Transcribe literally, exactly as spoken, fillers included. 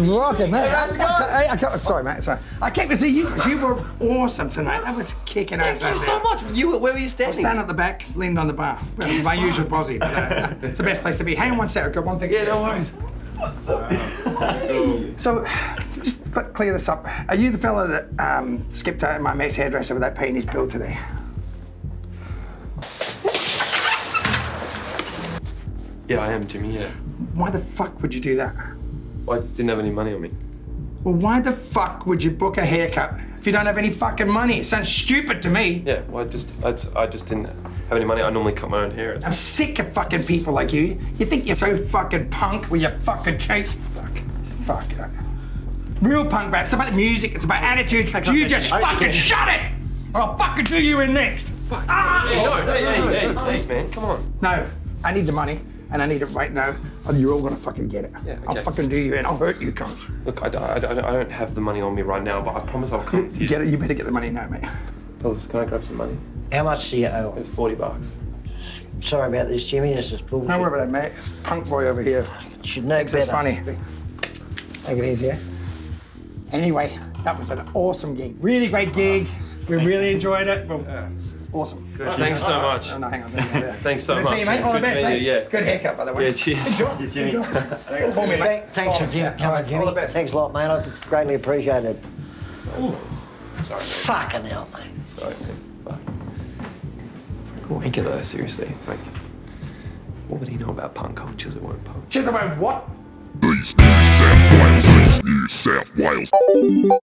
That's rocking, mate. I, I, I, I, sorry, mate. Sorry. I came to see you because you were awesome tonight. That was kicking ass. Thank you so much. You, where were you standing? I was standing at the back, leaned on the bar. Well, my usual posse. But, uh, it's the best place to be. Hang on one sec. I've got one thing. Yeah, no worries. So, just to clear this up. Are you the fella that um, skipped out in my mate's hairdresser without paying his bill today? Yeah, I am, Jimmy, yeah. Why the fuck would you do that? I didn't have any money on me. Well, why the fuck would you book a haircut if you don't have any fucking money? It sounds stupid to me. Yeah, well, I just, I, I just didn't have any money. I normally cut my own hair. I'm sick of fucking people like you. You think you're so fucking punk with your fucking chase. Fuck, fuck. Real punk, bro. It's about the music. It's about attitude. You just fucking shut it, or I'll fucking do you in next. Fuck. Ah! Yeah, no, no, no, no, no, please, man. Come on. No, I need the money. And I need it right now, or you're all gonna fucking get it. Yeah, okay. I'll fucking do you in, I'll hurt you, cunts. Look, I, I, I don't have the money on me right now, but I promise I'll come to you. Get it, you better get the money now, mate. Elvis, oh, can I grab some money? How much do you owe? It's forty bucks. Sorry about this, Jimmy, this is bullshit. Don't worry about that, mate. It's punk boy over here. Should know better. It's funny. Take it easy, eh? Anyway, that was an awesome gig. Really great gig. We Thanks, really man. enjoyed it. Well, uh, Awesome. Good. Thanks so much. Oh, no, hang on. Yeah. Thanks so Good much. See you, mate. All the best. Good, yeah. Good haircut, by the way. Yeah, cheers. Enjoy. Yes, Jimmy. Enjoy. Thanks, Call me, mate. Thanks oh, for Jimmy. Come on, Jimmy. All the best. Thanks a lot, mate. I greatly appreciate it. Ooh. Sorry, mate. Fucking hell, mate. Sorry, mate. Fuck. Wanker, though, seriously. Like, what would he know about punk cultures that weren't punk? Cheers about what? East New South Wales. East New South Wales.